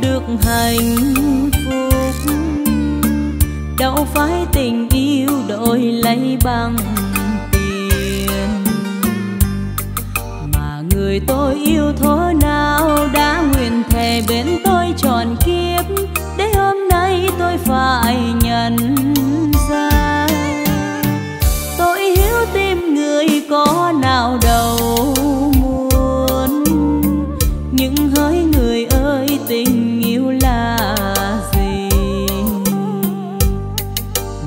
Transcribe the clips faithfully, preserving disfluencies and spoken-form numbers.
được hạnh phúc, đâu phải tình yêu đổi lấy bằng tiền, mà người tôi yêu thổ nào đã nguyện thề bên tôi trọn kiếp, để hôm nay tôi phải nhận ra tôi hiểu tim người có nào đâu muốn. Nhưng hỡi người ơi, tình yêu là gì?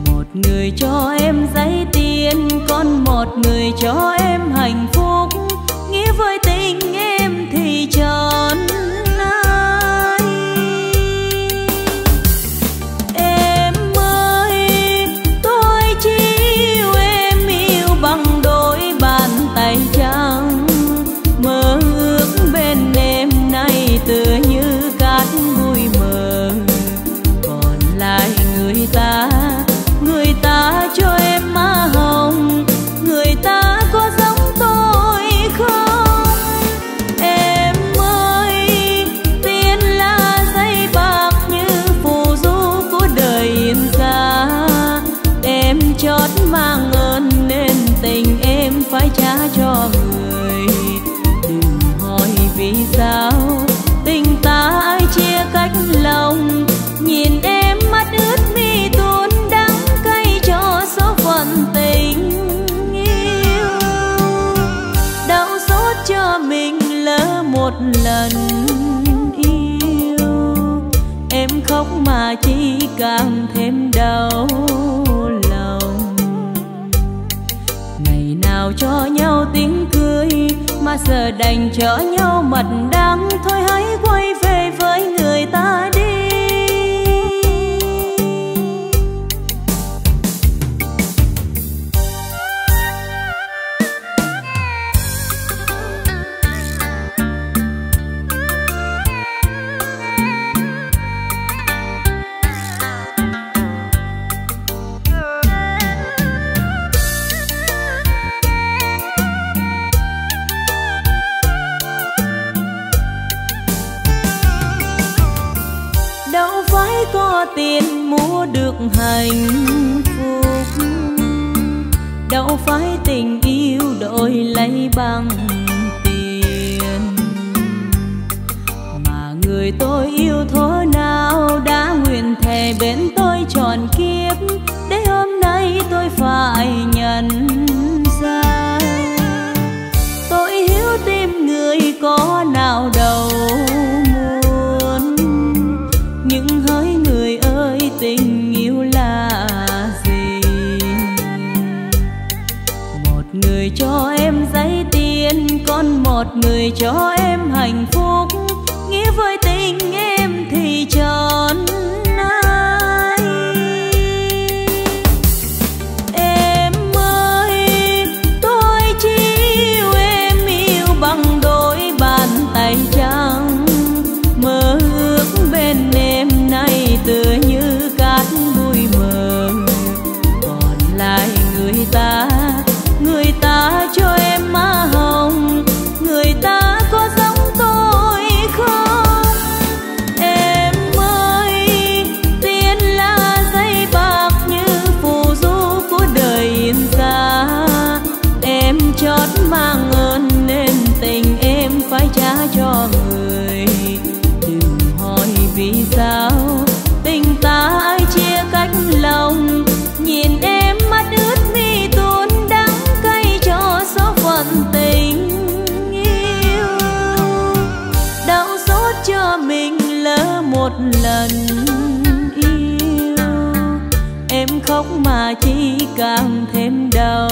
Một người cho em giấy tiền, còn một người cho em hạnh phúc. Nghĩa với tình em thì trọn ai? Em ơi, tôi chỉ yêu em yêu bằng đôi bàn tay trắng. Mơ ước bên em nay tựa như cát bụi mờ. Còn lại người ta, người ta cho em má hồng. Người ta có giống tôi không? Chót mang ơn nên tình em phải trả cho người. Đừng hỏi vì sao tình ta ai chia cách lòng. Nhìn em mắt ướt mi tuôn đắng cay cho số phận tình yêu. Đau xót cho mình lỡ một lần yêu, em khóc mà chỉ càng thêm đau. Cho nhau tiếng cười mà giờ đành cho nhau mặt đắng. Thôi hãy quay về với người ta đi. Tiền mua được hạnh phúc, đâu phải tình yêu đổi lấy bằng tiền, mà người tôi yêu thổ nào đã nguyện thề bên tôi trọn kiếp, để hôm nay tôi phải nhận ra tôi hiểu tim người có nào đâu. Tình yêu là gì? Một người cho em giấy tiền, còn một người cho em hạnh phúc. Nghĩa với tình em thì trọn ai? Em ơi, tôi chỉ yêu em yêu bằng đôi bàn tay trắng. Mơ ước bên em nay tựa như bụi mờ. Còn lại người ta, người ta cho em má hồng. Người ta có giống tôi không? Em ơi, tiền là giấy bạc như phù du của đời yên xa. Em chót mang ơn nên tình em phải trả cho người. Đừng hỏi vì sao tình ta ai chia cách lòng. Nhìn em mắt ướt mi tuôn đắng cay cho số phận tình yêu. Đau xót cho mình lỡ một lần yêu, em khóc mà chỉ càng thêm đau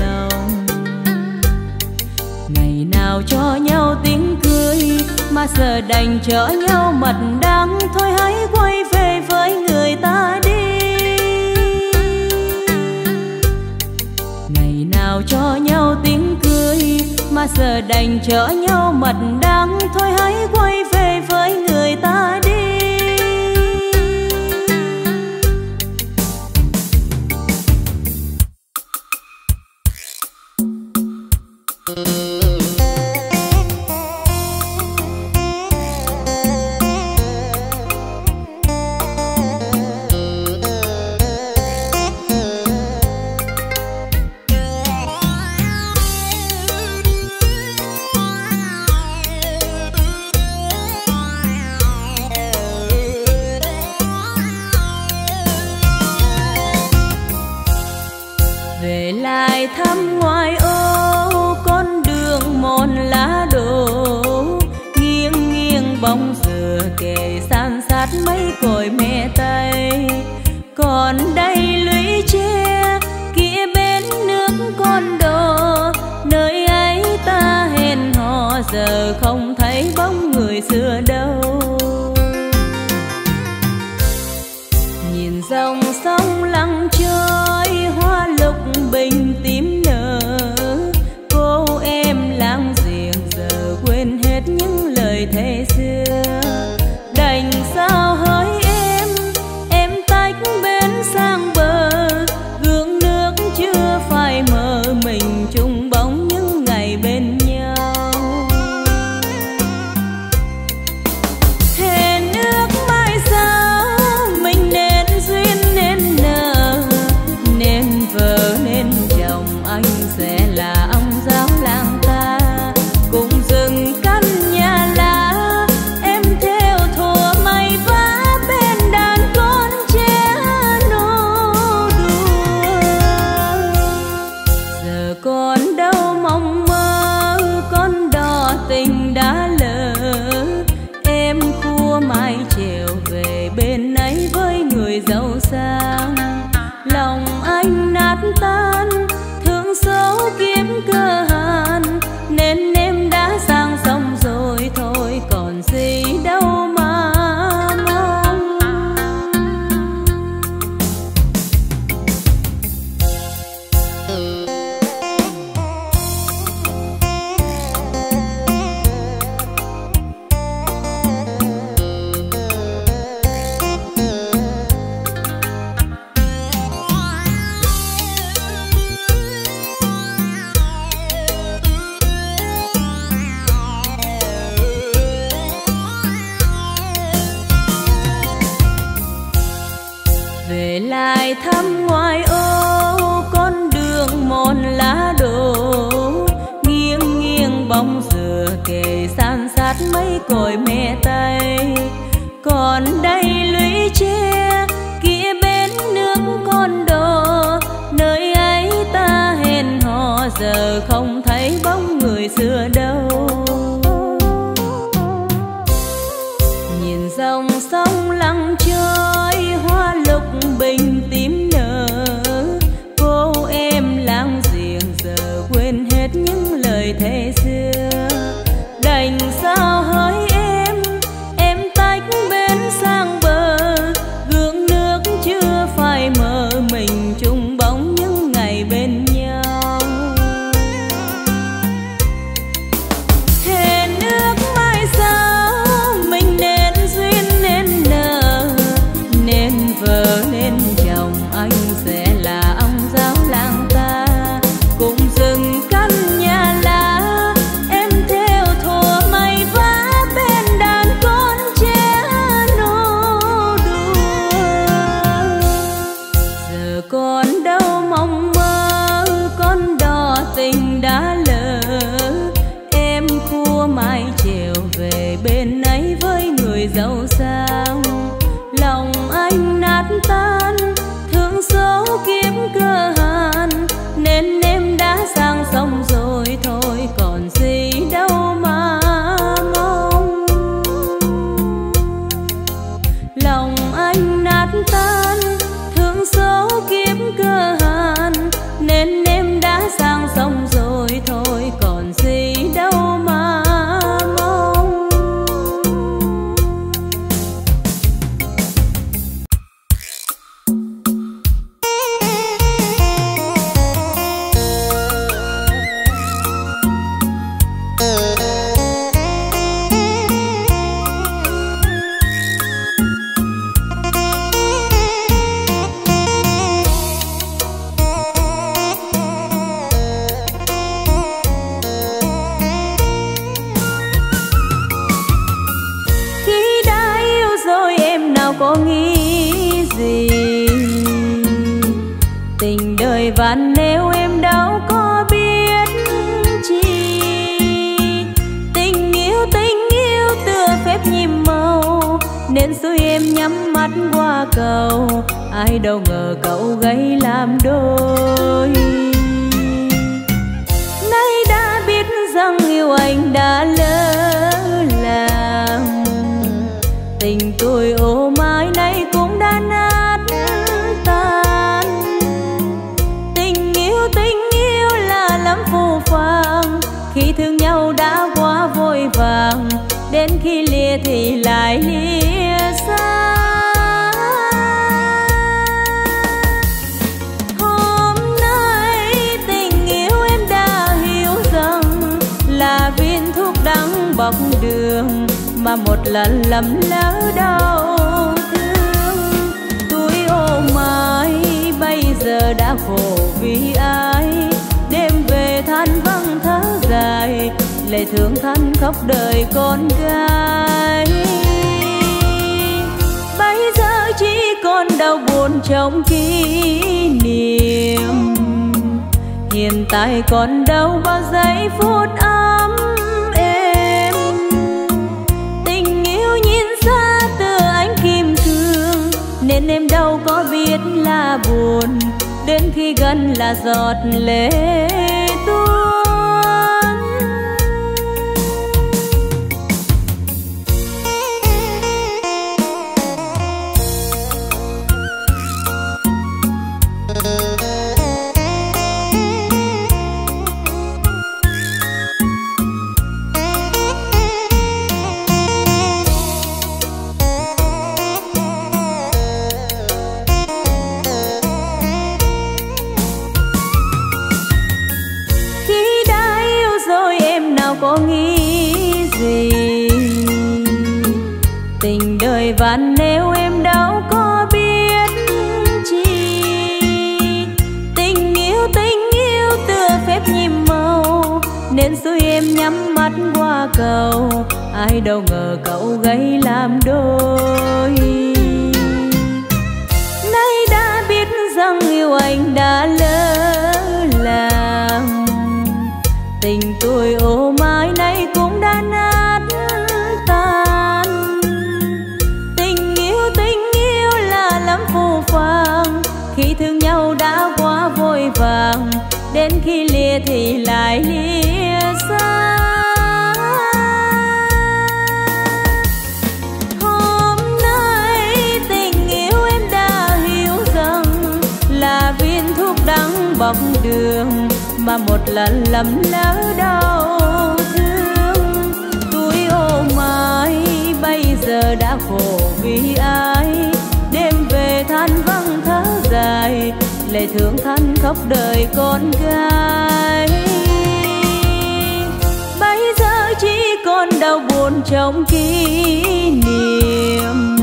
lòng. Ngày nào cho nhau tiếng cười mà giờ đành cho nhau mặt đắng. Thôi hãy quay về với người ta đi. Ngày nào cho nhau tiếng cười mà giờ đành cho nhau mặt đắng. Thôi hãy quay về với người ta đi. Hãy subscribe cho kênh Ghiền Mì Gõ để không bỏ lỡ những video hấp dẫn. sát mấy cội mẹ Tây, còn đây lũy tre kia bên nước con đò, nơi ấy ta hẹn hò giờ không thấy bóng người xưa đâu. Nhìn dòng sông lặng trôi, hoa lục bình tím nở, cô em láng giềng giờ quên hết những lời thề xưa. Đành sao hỡi em, em tách bến sang bờ, gương nước chưa phai mờ, mình chung bóng những ngày bên nhau. Thề nước mai sau mình nên duyên nên nợ, nên vợ nên chồng anh sẽ là ông giáo làng ta. Cùng dừng căn nhà lá em theo thùa mây vá, bên đàn con trẻ nô đùa. Giờ con đâu mong mơ, con đò tình đã lỡ, em khua mái chèo về bên ấy với người giàu sang. Lòng anh nát tan thương số kiếm cơ hàn, nên em đã sang sông rồi thôi còn gì đâu mà mong. Về lại thăm ngoài ô con đường mòn lá đổ, nghiêng nghiêng bóng dừa kề san sát mấy cội mẹ Tây, còn đây lũy tre kia bên nước con đò, nơi ấy ta hẹn hò giờ không thấy bóng người xưa đâu. Nhìn dòng sông lặng trôi, hoa lục bình tím nở, cô em láng giềng giờ quên hết những lời thề xưa. Đành sao hỡi em, em tách bến sang bờ, gương nước chưa phai mờ, mình chung bóng những ngày bên nhau. Thề nước mai sau mình nên duyên nên nợ, nên vợ nên chồng anh sẽ là ông giáo làng ta. Cùng dừng căn nhà lá em theo thùa mây vá, bên đàn con trẻ nô đùa. Giờ con đâu mong mơ, con đò tình đã lỡ, em khua mái chèo về bên ấy với người giàu sang. Lòng anh nát tan thương số kiếm cơ hàn, nên em đã sang sông rồi thôi còn gì đâu mà mong. Lòng anh nát tan thương số kiếm cơ hàn, nên em đã sang sông rồi thôi còn gì đâu mà mong. Khi đã yêu rồi em nào có nghĩ gì, tình đời vạn nẻo em đâu có biết chi. Tình yêu tình yêu tựa phép nhiệm màu, nên rồi em nhắm mắt qua cầu, ai đâu ngờ cậu gây làm đôi. Nay đã biết rằng yêu anh đã lỡ, tình tôi ô mãi nay cũng đã nát tan. Tình yêu, tình yêu là lắm phù phàng, khi thương nhau đã quá vội vàng, đến khi lìa thì lại lìa xa. Hôm nay tình yêu em đã hiểu rằng là viên thuốc đắng bọc đường, mà một lần lầm lỡ đau thương. Tôi ô mãi bây giờ đã khổ vì ai, đêm về than vắng thở dài, lời thương thân khóc đời con gái. Bây giờ chỉ còn đau buồn trong kỷ niệm, hiện tại còn đâu bao giây phút ấm êm. Tình yêu nhìn xa từ ánh kim cương, nên em đâu có biết là buồn, đến khi gần là giọt lệ tuôn. Và nếu em đâu có biết chi, tình yêu, tình yêu tựa phép nhiệm màu, nên xui em nhắm mắt qua cầu, ai đâu ngờ cậu gây làm đôi. Nay đã biết rằng yêu anh đã lỡ làng, tình tôi ô mãi nay cũng đã nát tan. Khi thương nhau đã quá vội vàng, đến khi lìa thì lại lìa xa. Hôm nay tình yêu em đã hiểu rằng là viên thuốc đắng bọc đường, mà một lần lầm lỡ đau thương. Tôi ô mãi bây giờ đã khổ vì ai, than vắng thở dài, lệ thương than khóc đời con gái. Bây giờ chỉ còn đau buồn trong kỷ niệm,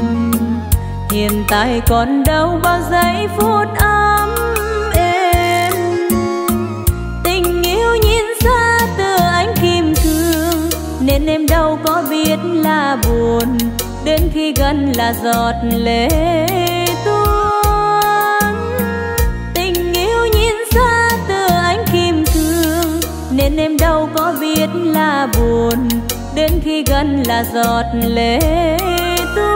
hiện tại còn đâu bao giây phút ấm êm. Tình yêu nhìn xa từ ánh kim cương, nên em đâu có biết là buồn, đến khi gần là giọt lệ tuôn. Tình yêu nhìn xa từ ánh kim cương, nên em đâu có biết là buồn, đến khi gần là giọt lệ tuôn.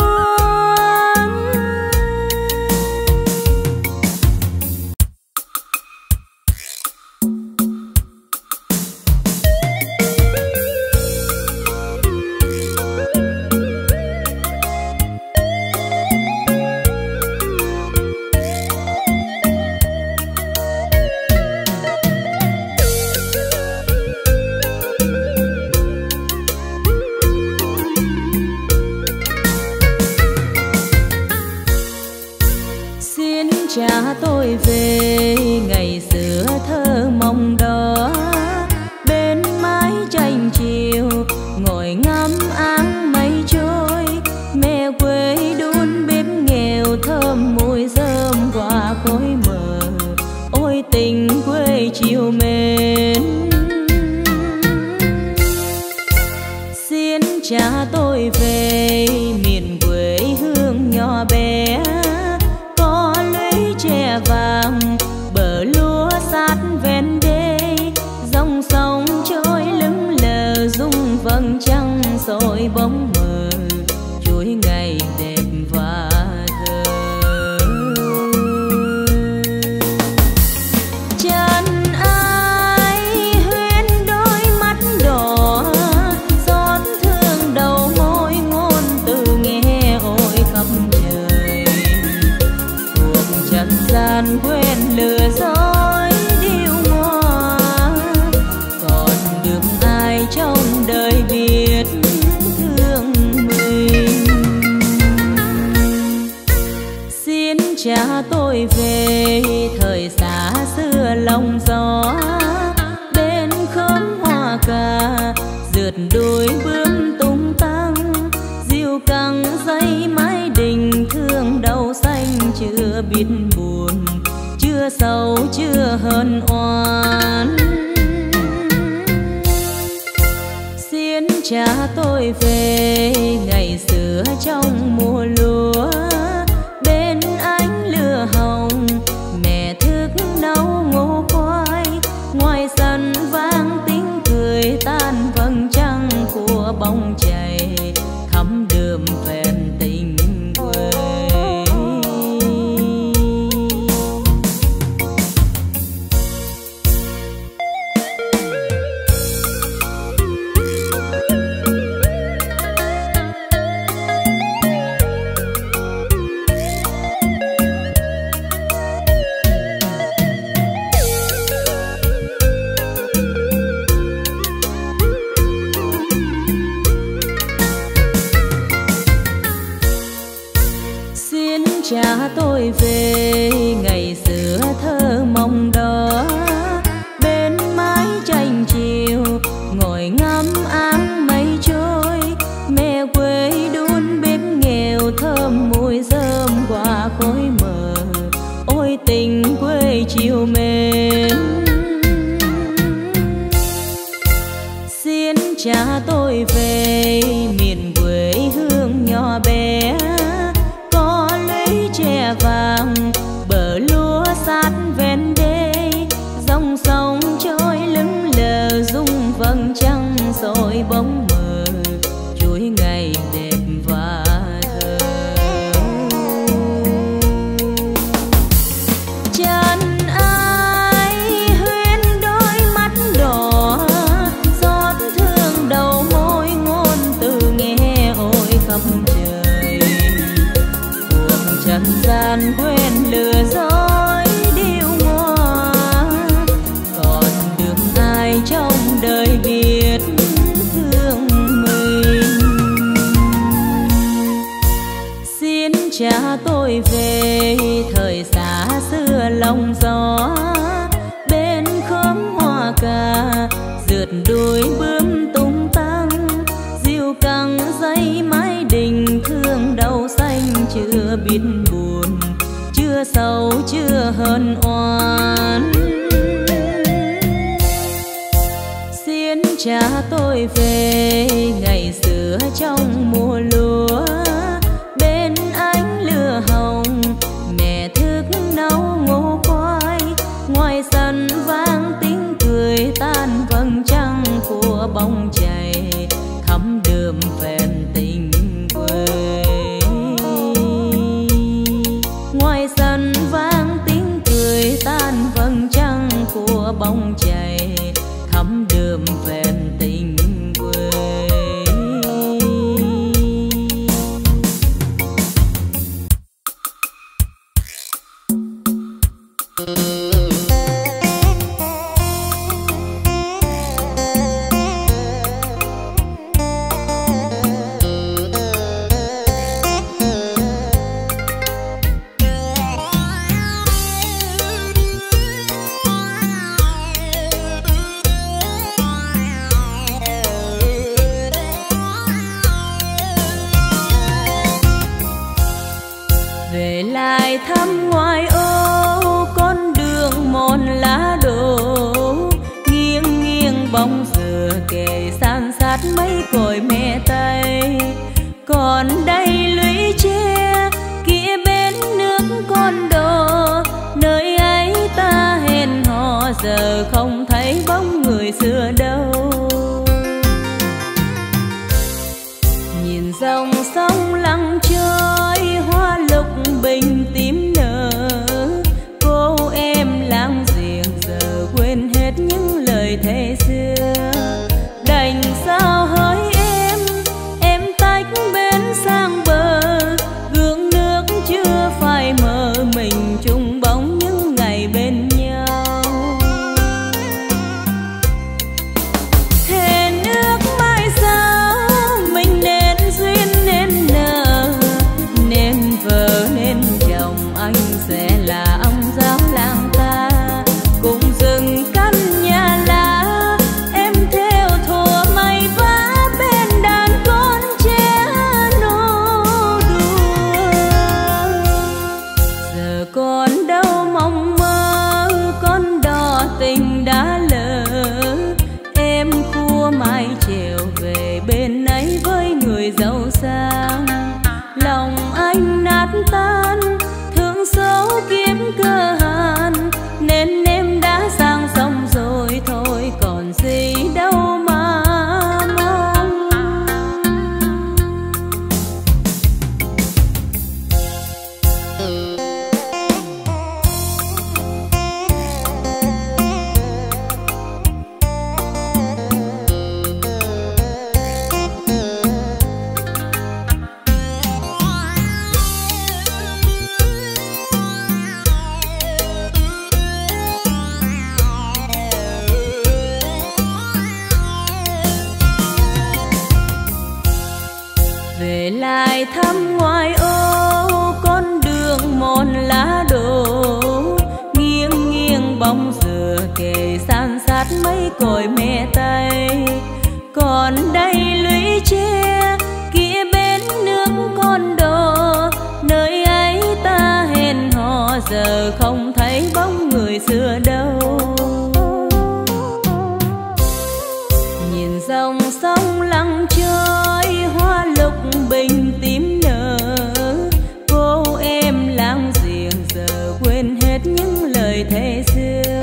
Vàng bờ lúa sát ven đê tôi về thời xa xưa lòng gió, bên khóm hoa cà rượt đôi bướm tung tăng, diều căng dây mái đình thương đầu xanh chưa biết buồn, chưa sầu chưa hờn oán. Xiến cha tôi về ngày xưa trong mùa lúa, bên ánh lửa hồng mẹ thức nấu ngô khoai, ngoài sân vang tiếng cười tan vầng trăng của bóng chày thấm đượm vẹn tình quê. Cha tôi về ngày xưa thơ mộng đó, bên mái tranh chiều ngồi ngắm áng mây trôi, mẹ quê đun bếp nghèo thơm mùi rơm qua khói mờ, ôi tình quê chiều mến. Xin cha tôi về miền quê hương nhỏ bé, tre vàng bờ lúa sát ven đê, dòng sông trôi lững lờ rung vầng trăng rồi bóng mờ, chuỗi ngày đẹp và thơ. Chân ai huyên đôi mắt đỏ, giọt thương đầu môi ngôn từ nghe ôi khắp trời. Trần gian quên lừa dối điêu ngoa, còn được ai trong đời biết thương mình. Xin cha tôi về thời xa xưa lòng gió, bên khóm hoa cà rượt đuôi bướm tung tăng, diều căng dây mái đình thương đầu xanh chưa biết buồn, chưa sầu chưa hờn oán. Xin cha tôi về ngày xưa trong mùa lúa, bên ánh lửa hồng mẹ thức nấu ngô khoai, ngoài sân vang tiếng cười tan vầng trăng của bóng chày thấm đượm vẹn tình quê. Ngoài sân vang tiếng cười tan vầng trăng của bóng chày thấm đượm vẹn tình quê. Thăm ngoài ô con đường mòn lá đổ, nghiêng nghiêng bóng dừa kề san sát mấy cội mẹ tây, còn đây lũy tre kia bên nước con đổ, nơi ấy ta hẹn hò giờ không thấy bóng người xưa đâu. Nhìn dòng sông lặng trôi hoa lục bình tím nở, cô em láng giềng giờ quên hết những lời thề xưa, đành sao hỡi em em tách bến sang bờ, gương nước chưa phai mờ mình chung bóng những ngày bên nhau. tan, thương xấu kiếm cơ hàn nên em đã sang sông rồi thôi còn gì đâu mà mong. Về lại thăm ngoài ô con đường mòn lá đổ, nghiêng nghiêng bóng dừa kề san sát mấy cội me tây. Còn đây lũy tre kia bến nước con đò, nơi ấy ta hẹn hò giờ không thấy bóng người xưa đâu. Nhìn dòng sông lặng trôi hoa lục bình tím nở, cô em láng giềng giờ quên hết những lời thề xưa.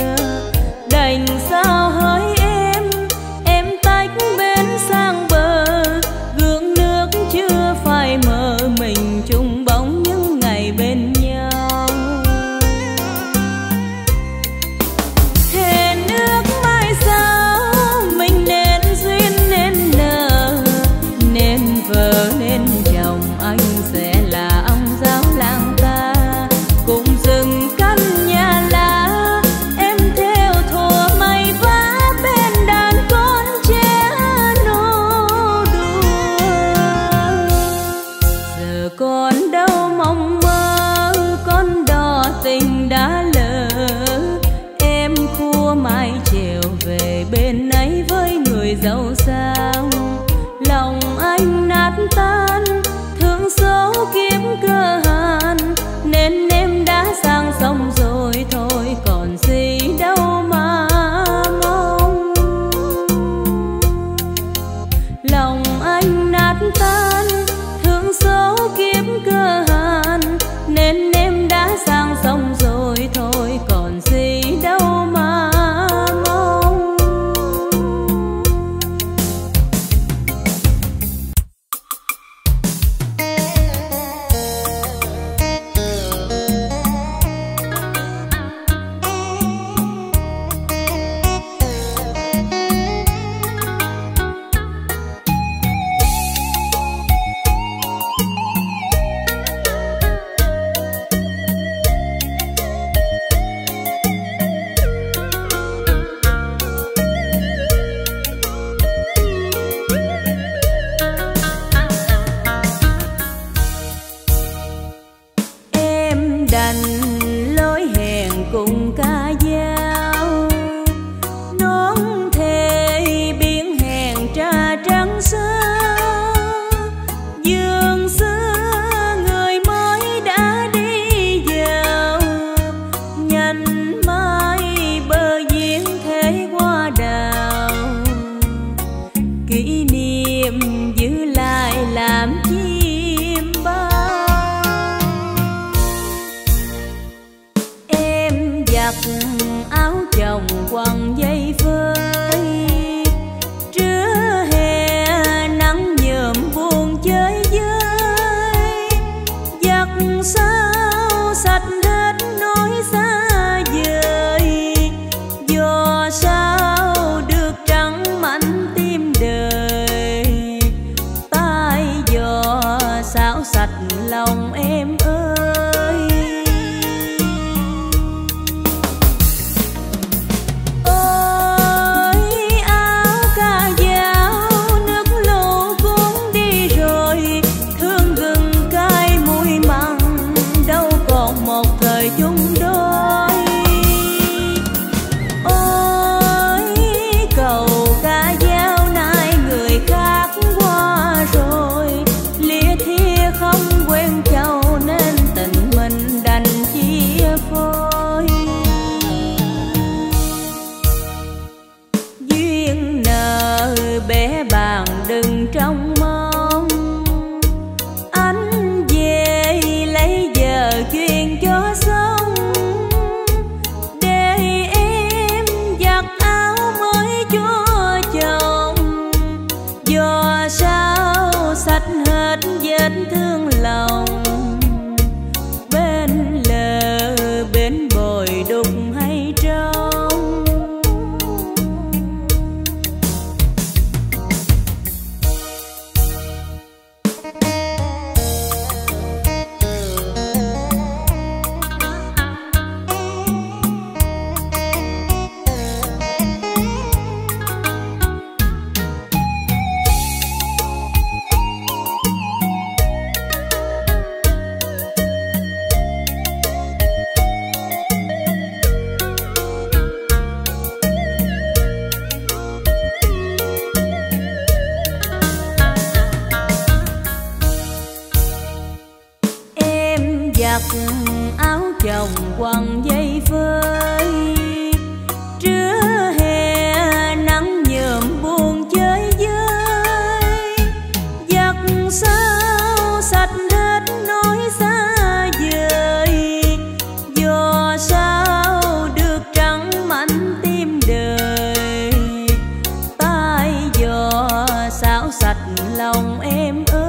Đành sao hỡi em, em tách bến sang bờ, gương nước chưa phai mờ mình chung bóng những ngày bên nhau. Thề nước mai sau mình nên duyên nên nợ, nên vợ nên chồng anh sẽ là ông giáo làng ta. Cùng rừng căn nhà lá em theo thùa mây vá, bên đàn con trẻ nô đùa. Giờ còn đâu mong mơ con đò tình đã lỡ, em khua mai chiều về bên ấy với người giàu sang. Lòng anh nát tan, thương số kiếm cơ hàn nên em đã sang sông rồi thôi còn gì đâu mà mong. Lòng anh nát tan, thương số kiếm cơ hàn nên em đã sang sông rồi thôi còn gì đâu mà mong. Không quên chào giặt áo chồng quăng dây phơi, trưa hè nắng nhờm buồn chơi vơi. Giặt sao sạch hết nỗi xa vời, do sao được trắng mảnh tim đời. Tai giò xáo sạch lòng em ơi,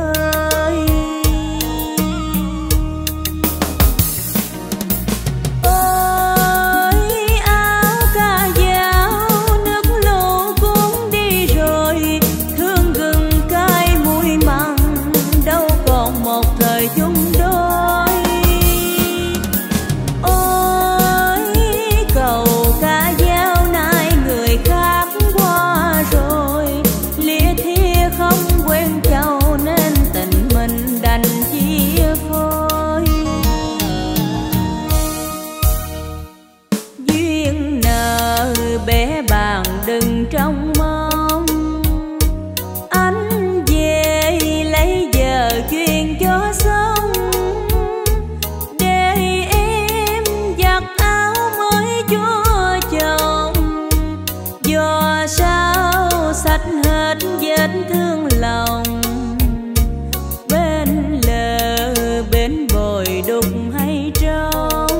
vết thương lòng bên lờ bên bồi đục hay trong.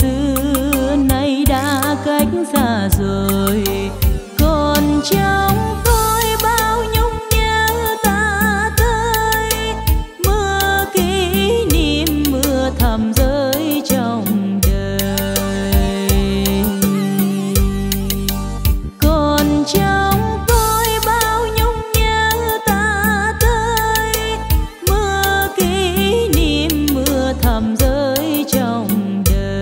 xưa nay đã cách xa rồi, còn trong vơi bao nhung nhớ ta tới, mưa kỷ niệm mưa thầm rơi trong đời. Còn trong vơi bao nhung nhớ ta tới, mưa kỷ niệm mưa thầm rơi trong đời.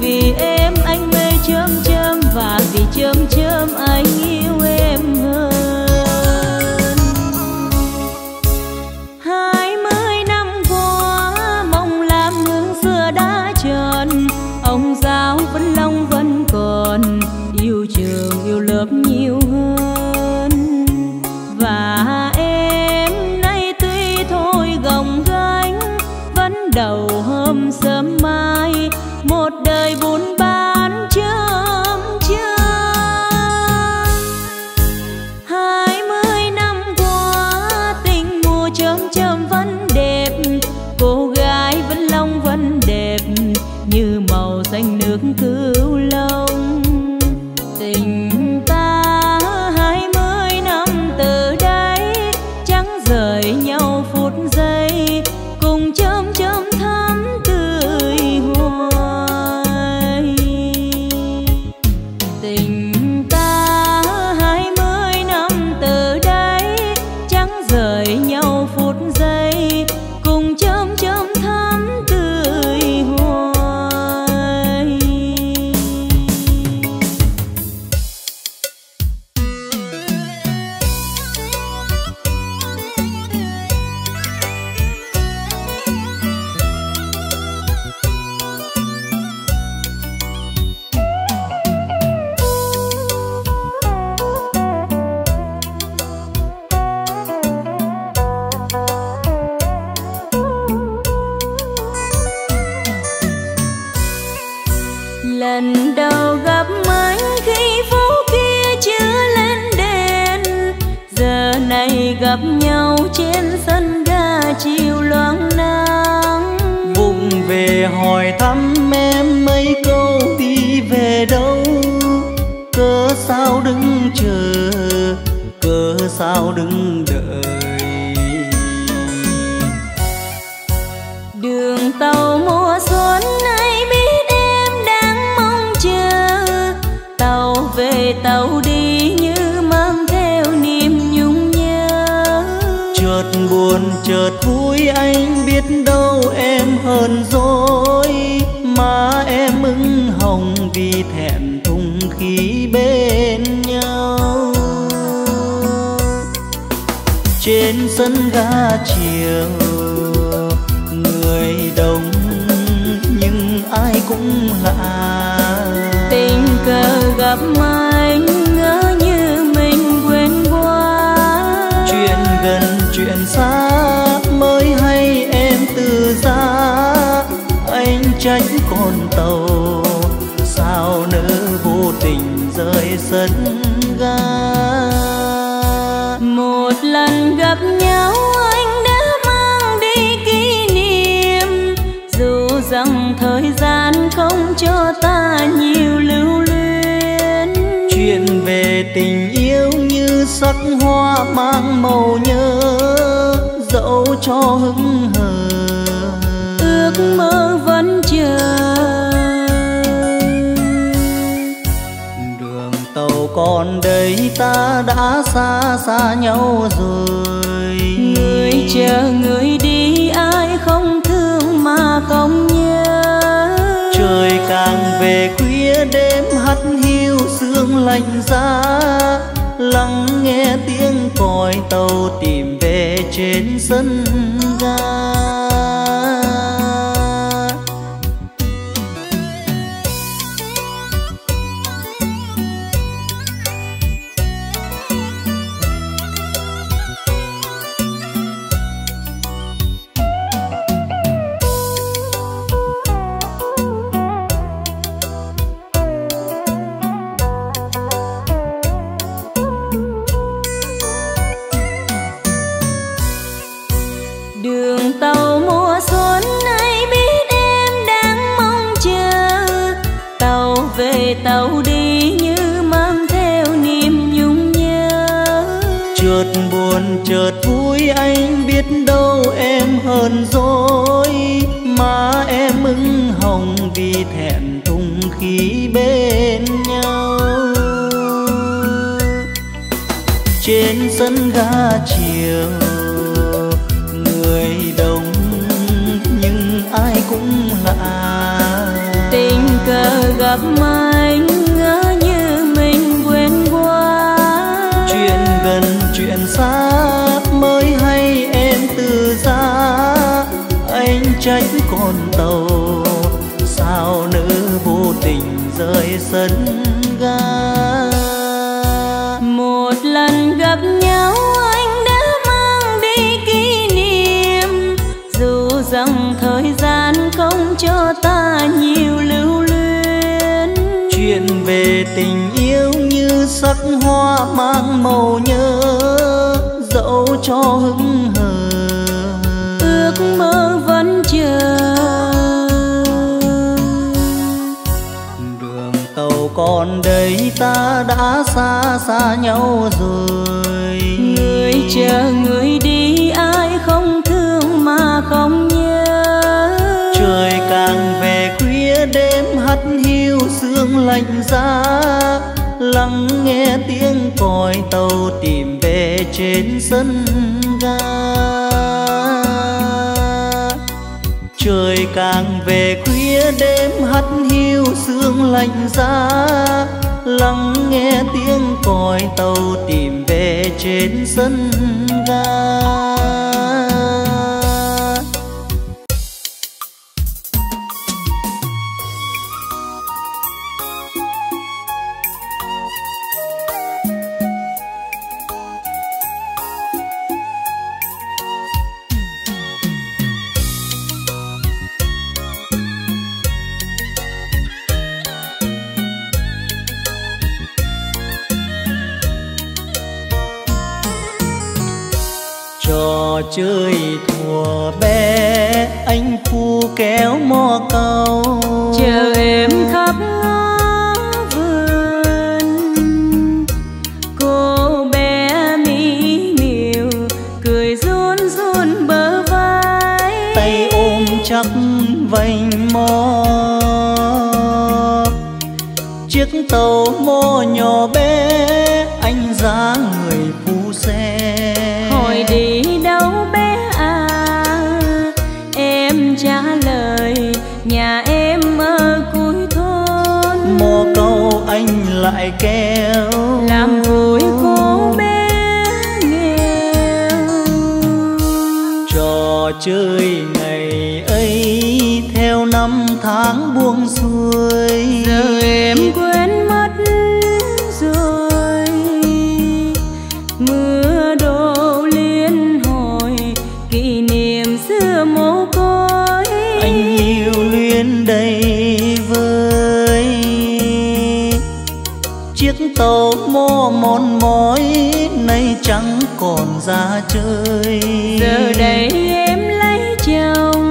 Vì một đời buôn bán chớm chớm. Hai mươi năm qua tình mùa chớm chớm vẫn đẹp, cô gái vẫn long vẫn đẹp như màu xanh nước cứu lông. Tình ta hai mươi năm từ đây chẳng rời nhau phút giây, cùng chớm chớm thắm tươi hoài. Tình ta hai mươi năm từ đây chẳng rời nhau phút giây, cùng chớm chớm thắm tươi hoài. Lần đầu gặp mấy khi phố kia chưa lên đèn, giờ này gặp nhau trên sân ga chiều loáng nắng. Vùng về hỏi thăm em mấy câu đi về đâu, cớ sao đứng chờ, cớ sao đứng đợi. Đường tàu mùa xuân nay biết về tàu đi như mang theo niềm nhung nhớ. Chợt buồn chợt vui anh biết đâu em hờn dỗi, mà em ửng hồng vì thẹn thùng khi bên nhau. Trên sân ga chiều người đông nhưng ai cũng lạ, tình cờ gặp anh ngỡ như mình quên quá. Chuyện gần chuyện xa mới hay em từ giã, anh tránh con tàu sao nỡ vô tình rời sân ga. Một lần gặp nhau anh đã mang đi kỷ niệm, dù rằng thời gian không cho ta nhiều lưu luyến. Chuyện về tình yêu như sắc hoa mang màu nhớ, dẫu cho hững hờ ước mơ vẫn chờ. Đường tàu còn đây ta đã xa xa nhau rồi, người chờ người đi ai không thương mà không nhớ. Trời càng về khuya đêm hắt hiu sương lạnh giá, lắng nghe tiếng còi tàu tìm về trên sân ga. Tàu đi như mang theo niềm nhung nhớ. Chợt buồn chợt vui anh biết đâu em hờn dỗi, mà em ửng hồng vì thẹn thùng khi bên nhau. Trên sân ga chiều người đông nhưng ai cũng lạ, tình cờ gặp anh ngỡ như mình quên quá. Chuyện gần chuyện xa mới hay em từ giã, anh tránh con tàu sao nỡ vô tình rời sân ga. Một lần gặp nhau anh đã mang đi kỷ niệm, dù rằng thời gian không cho ta nhiều lưu luyến. về tình yêu như sắc hoa mang màu nhớ, dẫu cho hững hờ ước mơ vẫn chờ. Đường tàu còn đây ta đã xa xa nhau rồi, người chờ người đi ai không thương mà không nhớ. Trời càng về khuya đêm hắt hiu sương lạnh giá, lắng nghe tiếng còi tàu tìm về trên sân ga. Trời càng về khuya đêm hắt hiu sương lạnh giá, lắng nghe tiếng còi tàu tìm về trên sân ga. Trò chơi thùa bé anh phu kéo mò câu, chờ em khắp ngõ vườn. Cô bé mỹ miều cười run run bờ vai, tay ôm chắc vành mò. Chiếc tàu mò nhỏ bé anh ra người phu xe, hỏi đi đâu bé à? Em trả lời nhà em ở cuối thôn. Mò câu anh lại kéo, làm vui cô bé nghèo. Trò chơi ngày ấy theo năm tháng buông xuôi, giờ em quên mất rồi. Mưa đổ liên hồi kỷ niệm xưa mồ côi, anh yêu luyến đầy vơi. Chiếc tàu mò mòn mỏi nay chẳng còn ra chơi, giờ đây em lấy chồng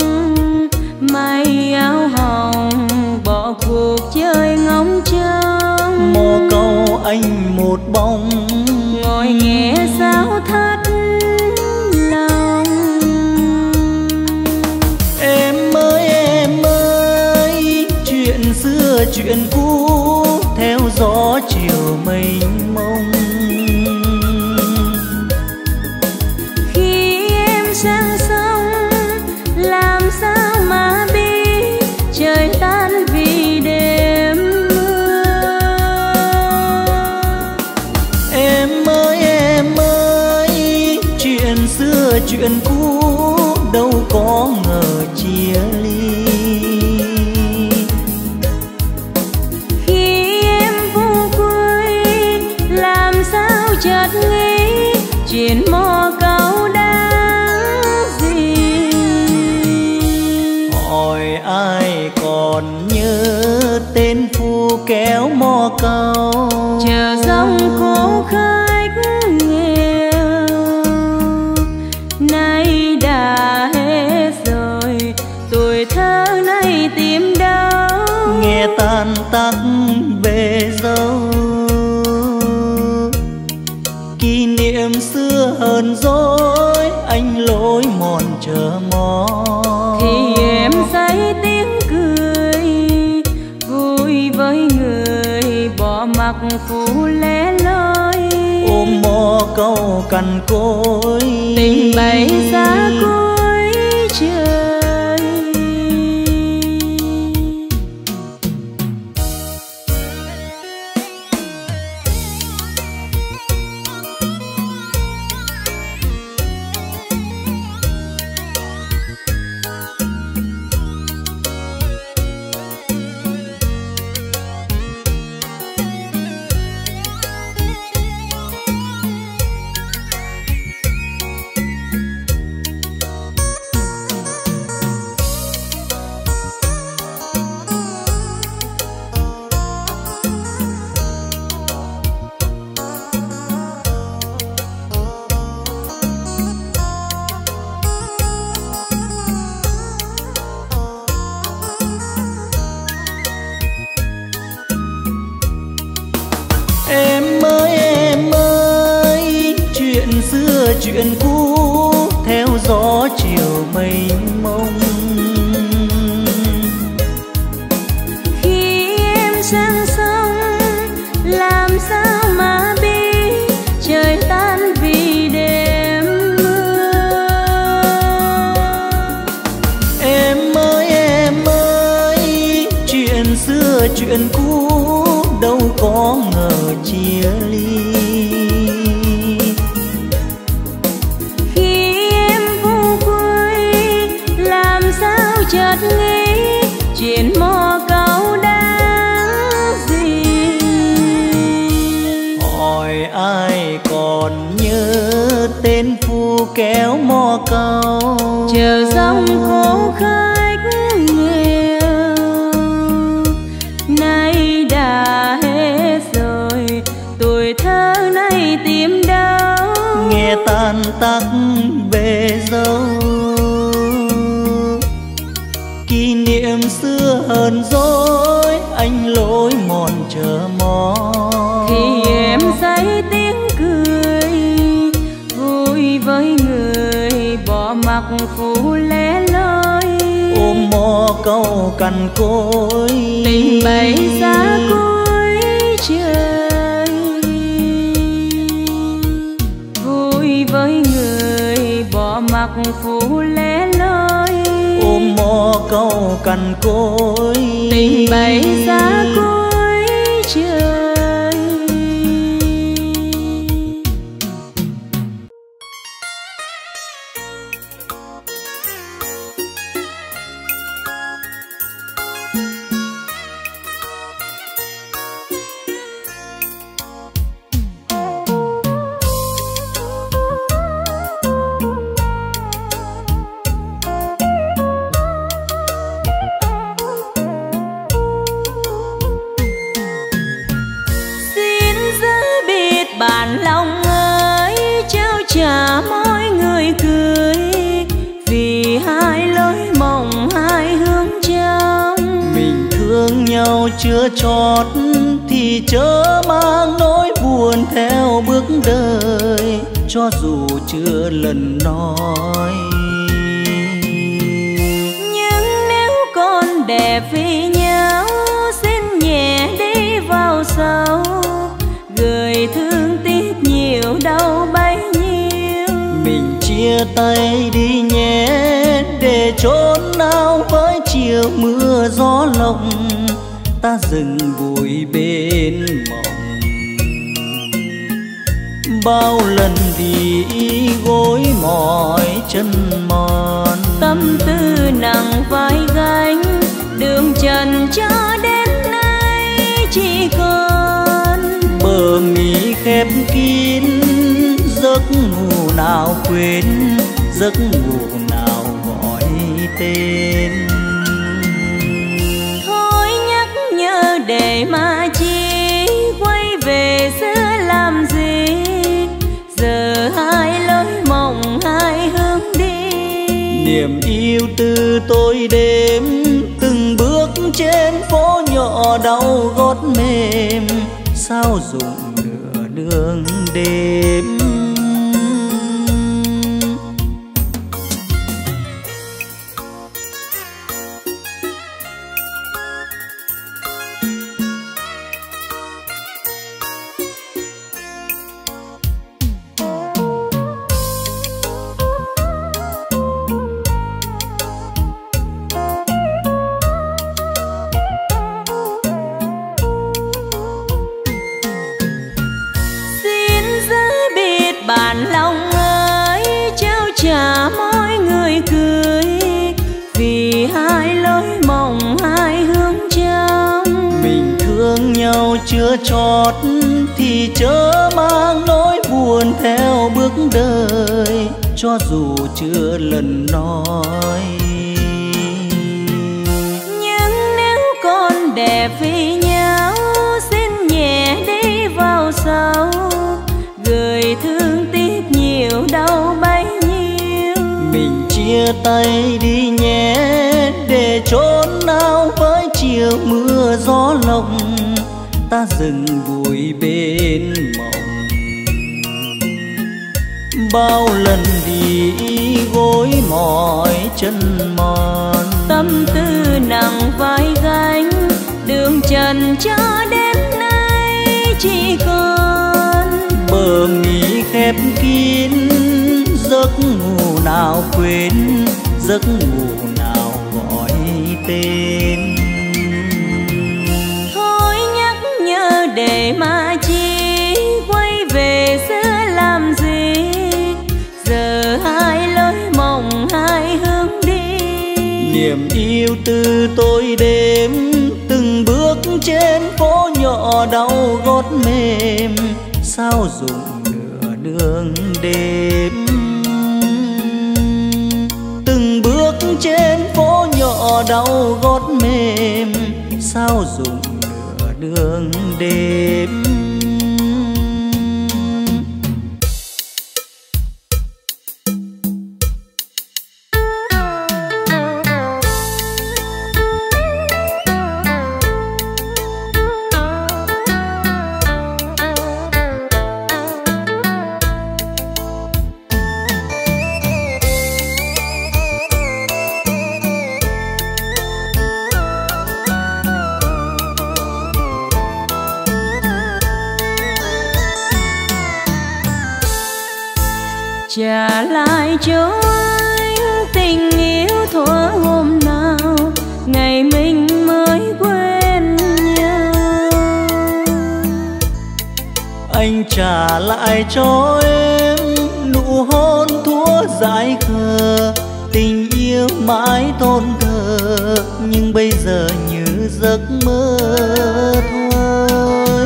may áo hồng bỏ cuộc chơi ngóng trông. Mò câu anh một bóng ngồi nghe sao thất lòng. Em ơi em ơi, chuyện xưa chuyện cũ theo gió chiều mênh mông. Khi em sang sông làm sao mà biết trời tan vì đêm mưa. Em ơi em ơi, chuyện xưa chuyện cũ đâu có ngờ chia ly. Khi em vô quê làm sao chợt nghĩ chuyện mò câu đáng gì. Hỏi ai còn nhớ tên phu kéo mò câu, chờ dòng cô khách nghèo. Nay đã hết rồi tuổi thơ nay tìm đâu, nghe tan tác bề dâu. Kỷ niệm xưa hờn dỗi anh lối mòn chờ mong. Khi em say tiếng cười vui với người bỏ mặc phù lẻ loi, ôm mò câu cằn cối tình bay xa cuối trời. chuyện cũ theo gió chiều mênh mông. Khi em sang sông làm sao mà biết trời tan vì đêm mưa. Em ơi em ơi, chuyện xưa chuyện cũ đâu có ngờ chia ly. Chợt nghĩ chuyện mò câu đáng gì, hỏi ai còn nhớ tên phu kéo mò câu chờ dòng khổ khách nghèo. Nay đã hết rồi tuổi thơ nay tìm đâu, nghe tan tắc về dấu em xưa hờn dỗi anh lối mòn chờ mong. Khi em say tiếng cười vui với người bỏ mặc phù lẻ loi, ôm mò câu cằn cối tình bay xa cuối trời. Vui với người bỏ mặc phù lẻ loi, ôm mò câu cằn cối tình bay ra cuối trời. Chưa chót thì chớ mang nỗi buồn theo bước đời, cho dù chưa lần nói. Nhưng nếu còn đẹp vì nhau, xin nhẹ đi vào sâu, người thương tiếc nhiều đau bấy nhiêu. Mình chia tay đi nhé, để chốn nào với chiều mưa gió lộng, ta dừng vùi bên mộng. Bao lần thì gối mỏi chân mòn, tâm tư nặng vai gánh đường trần cho đến nay chỉ còn bờ mi khép kín. Giấc ngủ nào quên, giấc ngủ nào gọi tên. Để mà chi quay về xưa làm gì, giờ hai lối mộng hai hướng đi. Niềm yêu từ tôi đêm từng bước trên phố nhỏ đau gót mềm, sao dùng nửa đường đêm. Chưa chót thì chớ mang nỗi buồn theo bước đời, cho dù chưa lần nói. Nhưng nếu còn đẹp vì nhau, xin nhẹ đi vào sâu, người thương tiếc nhiều đau bấy nhiêu. Mình chia tay đi nhé, để chốn nào với chiều mưa gió lộng, ta dừng vùi bên mộng. bao lần vì gối mỏi chân mòn, tâm tư nặng vai gánh đường trần cho đến nay chỉ còn bờ mi khép kín, giấc ngủ nào quên, giấc ngủ nào gọi tên. Thôi nhắc nhớ để mà chi quay về xưa làm gì, giờ hai lối mộng hai hướng đi. Niềm yêu từ tôi đêm từng bước trên phố nhỏ đau gót mềm, sao dùng nửa đường đêm. Từng bước trên phố nhỏ đau gót mềm, sao dùng nửa đường đêm. Trả lại cho anh tình yêu thuở hôm nào, ngày mình mới quen nhau. Anh trả lại cho em nụ hôn thua dại khờ, tình yêu mãi thôn thờ, nhưng bây giờ như giấc mơ thôi.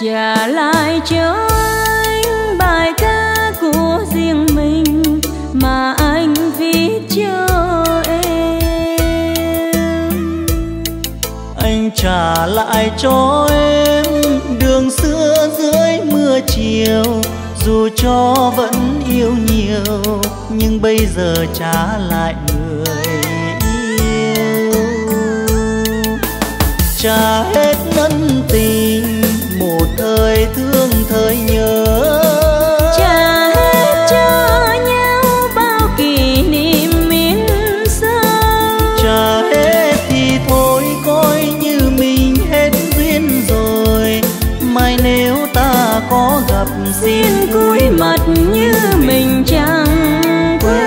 Trả lại cho bài ca của riêng mình mà anh viết cho em. Anh trả lại cho em đường xưa dưới mưa chiều, dù cho vẫn yêu nhiều, nhưng bây giờ trả lại người yêu. Trả hết ân tình một thời thương thời nhớ, xin cúi mặt như mình chẳng quen.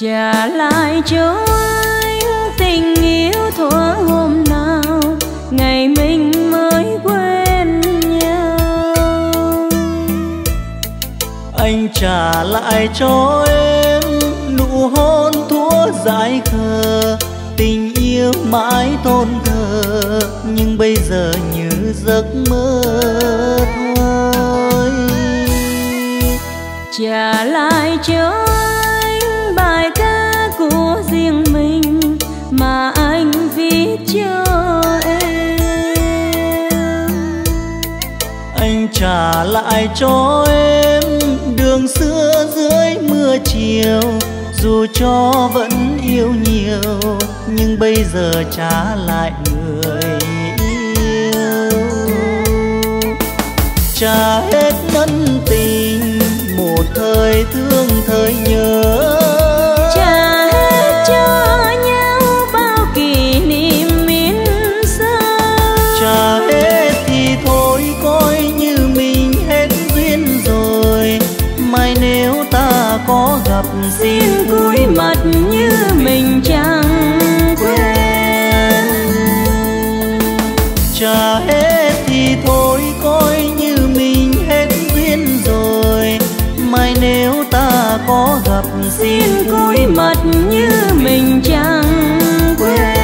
Trả lại cho anh tình yêu thuở hôm nào, ngày mình mới quen nhau. Anh trả lại cho em nụ hôn thua dại khờ, tình yêu mãi thôn thờ, nhưng bây giờ như giấc mơ thôi. Trả lại cho bài ca của riêng mình mà anh viết cho em. Anh trả lại cho em đường xưa dưới mưa chiều, dù cho vẫn yêu nhiều, nhưng bây giờ trả lại người yêu. Trả hết ân tình một thời thương thời nhớ, xin cúi mặt như mình chẳng quen. Trả hết thì thôi coi như mình hết duyên rồi, mai nếu ta có gặp xin cúi mặt như mình chẳng quen.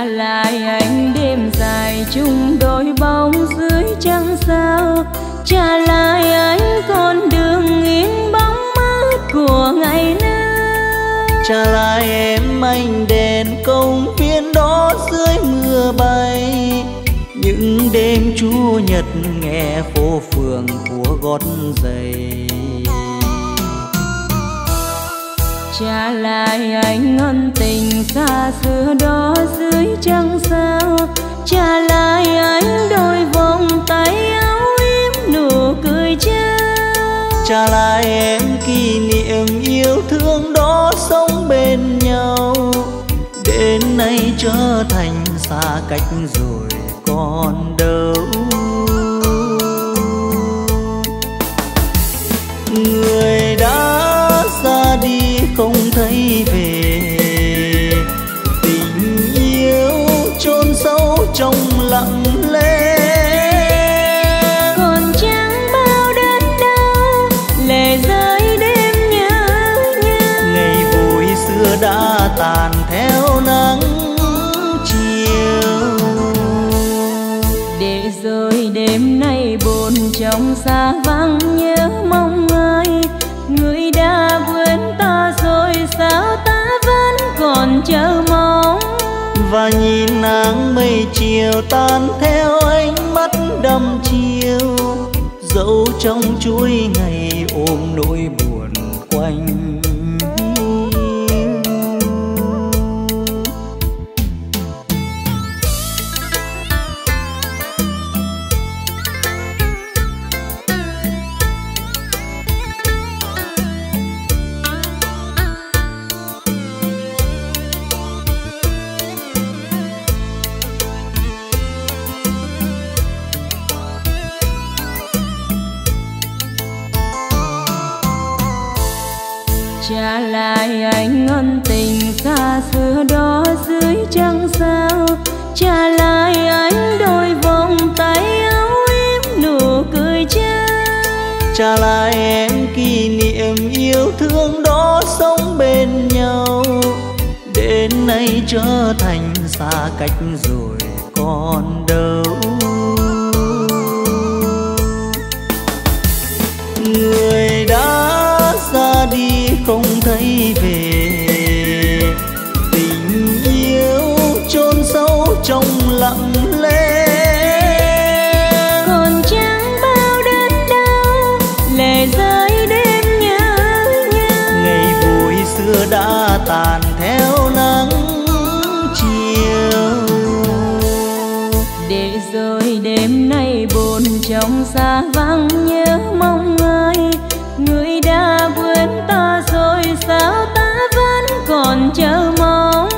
trả lại anh đêm dài chung đôi bóng dưới trăng sao, trả lại anh con đường yên bóng mơ của ngày nay. Trả lại em anh đèn công viên đó dưới mưa bay, những đêm Chủ nhật nghe phố phường của gót giày. Trả lại anh ngân tình xa xưa đó dưới trăng sao, trả lại anh đôi vòng tay áo im nụ cười trao. Trả lại em kỷ niệm yêu thương đó sống bên nhau, đến nay trở thành xa cách rồi còn đâu. Người đã ra đi không thấy về, tình yêu chôn sâu trong lặng lẽ. Còn chẳng bao đớn đau lệ rơi đêm nhớ nhớ, ngày vui xưa đã tàn theo nắng chiều. Để rồi đêm nay buồn trong xa vắng nhớ mong ai, người đã quên ta rồi sao ta vẫn còn chờ mong. Và nhìn nắng mây chiều tan theo ánh mắt đăm chiều, dẫu trong chuỗi ngày ôm nỗi buồn quanh. Trả lại anh ân tình xa xưa đó dưới trăng sao, trả lại anh đôi vòng tay áo im nụ cười trao. Trả lại em kỷ niệm yêu thương đó sống bên nhau, đến nay trở thành xa cách rồi còn đâu. Người đã ra đi không thấy về, tình yêu chôn sâu trong lặng lẽ. Còn chẳng bao đớn đau lệ rơi đêm nhớ nhớ, ngày vui xưa đã tàn theo nắng chiều. Để rồi đêm nay buồn trong xa vắng nhớ mong ai, người đã quên ta rồi sao ta vẫn còn chờ mong.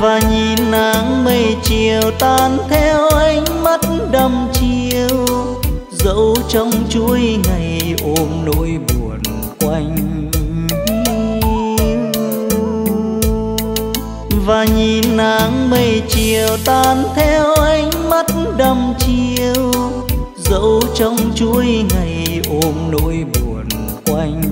Và nhìn nắng mây chiều tan theo ánh mắt đăm chiều, dẫu trong chuỗi ngày ôm nỗi buồn quanh. Và nhìn nắng mây chiều tan theo ánh mắt đăm chiều, dẫu trong chuỗi ngày ôm nỗi buồn quanh.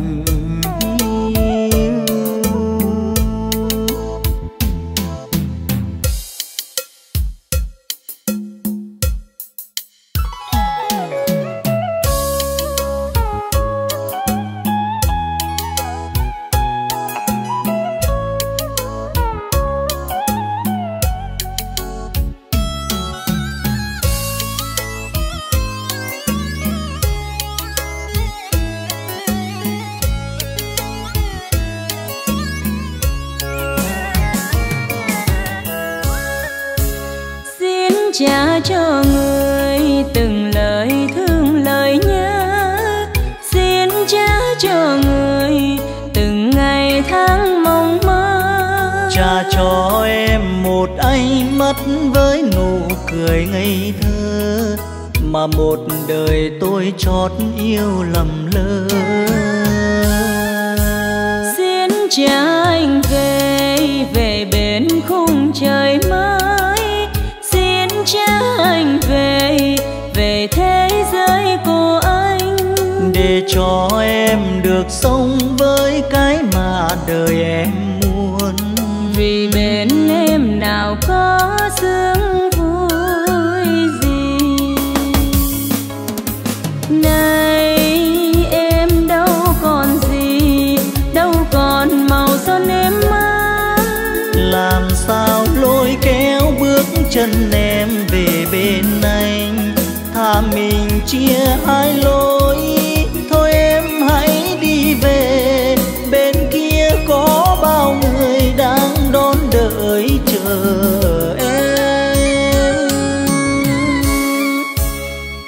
Trả cho người từng lời thương lời nhớ, xin trả cho người từng ngày tháng mong mơ. Trả cho em một ánh mắt với nụ cười ngây thơ, mà một đời tôi trót yêu lầm lỡ. Xin trả anh về, về bên khung trời mới, trả anh về, về thế giới của anh. Để cho em được sống với cái mà đời em muốn, vì bên em nào có sự chân em về bên anh, thà mình chia hai lối, thôi em hãy đi về. Bên kia có bao người đang đón đợi chờ em.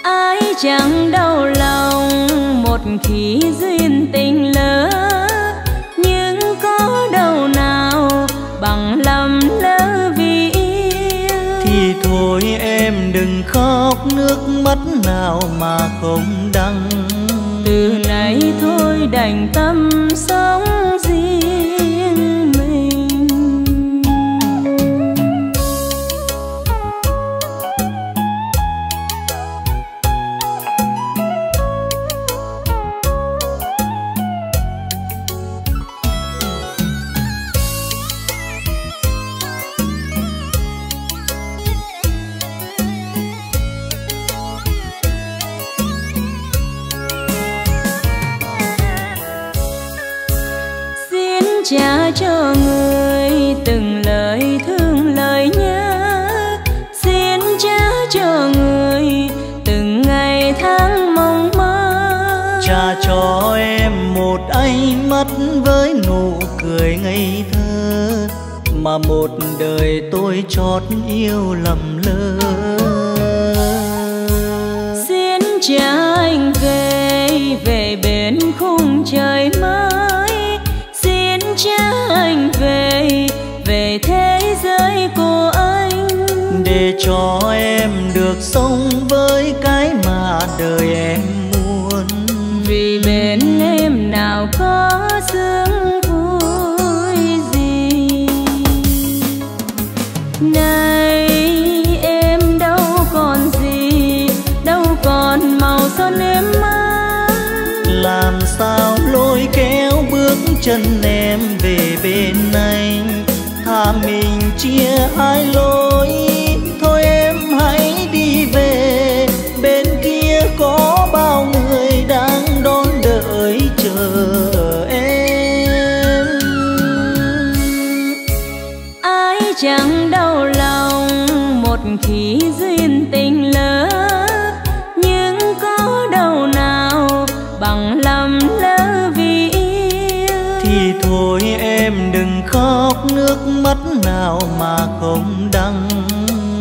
Ai chẳng đau lòng một khi duyên tình lỡ, nhưng có đâu nào bằng lầm lỡ vì yêu. Thì thôi em đừng khóc nước mắt nào mà không đắng. Từ nay thôi đành tâm sống riêng mình. Trả cho người từng lời thương lời nhớ, xin trả cho người từng ngày tháng mong mơ. Trả cho em một ánh mắt với nụ cười ngây thơ, mà một đời tôi trót yêu lầm lỡ. Xin trả anh về, về bên khung trời mới, trả anh về, về thế giới của anh. Để cho em được sống với cái mà đời em muốn, vì bên em nào có sướng vui gì. Này em đâu còn gì, đâu còn màu son em mơ. Làm sao lôi kéo bước chân em về bên anh, thà mình chia hai lối, thôi em hãy đi về. Bên kia có bao người đang đón đợi chờ em. Ai chẳng đau lòng một khi duyên tình lỡ, nhưng có đâu nào bằng lầm lỡ vì yêu. Thì thôi em đừng khóc nước mắt nào mà không đắng.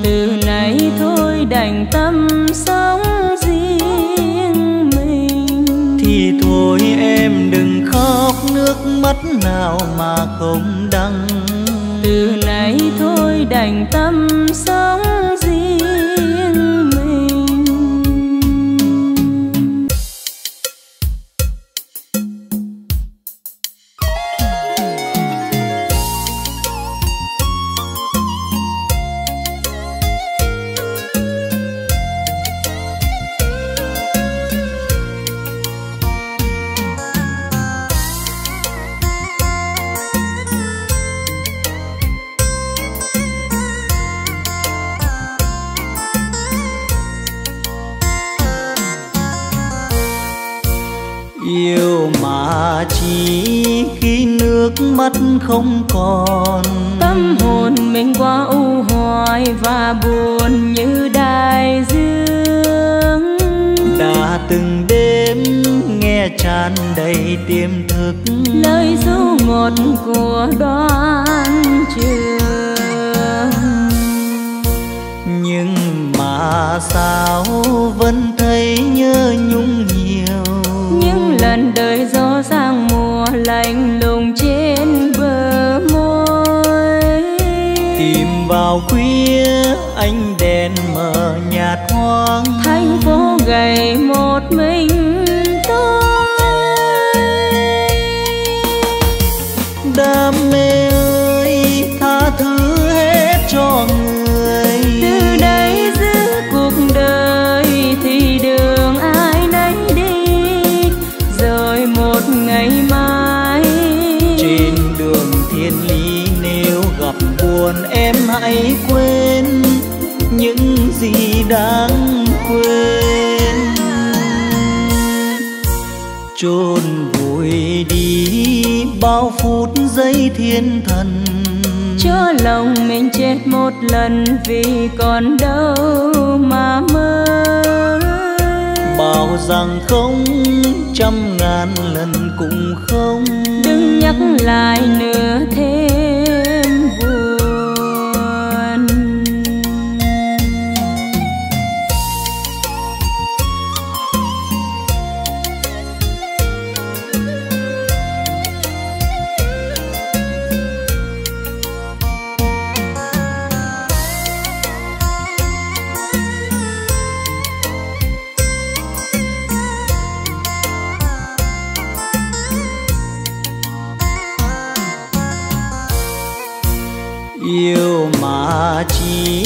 Từ nay thôi đành tâm sống riêng mình. Thì thôi em đừng khóc nước mắt nào mà không đắng. Từ nay thôi đành tâm sống riêng. Yêu mà chỉ khi nước mắt không còn, tâm hồn mình quá u hoài và buồn như đại dương. Đã từng đêm nghe tràn đầy tiềm thức lời ru ngọt của đoan trường, nhưng mà sao vẫn thấy nhớ nhung nhiều. Những lần đời gió sang mùa lạnh lùng trên bờ môi, tìm vào khuya ánh đèn mờ nhạt hoang, thành phố gầy một mình tôi. Đam mê ơi tha thứ hết cho người, từ đây giữa cuộc đời thì đường ai nấy đi. Rồi một ngày mai trên đường thiên lý, nếu gặp buồn em hãy quên những gì đáng quên. Chôn vùi đi bao phút giây thiên thần, chôn nhớ lòng mình chết một lần vì còn đâu mà mơ. Bảo rằng không trăm ngàn lần cũng không, đừng nhắc lại nữa thêm buồn. Yêu mà chỉ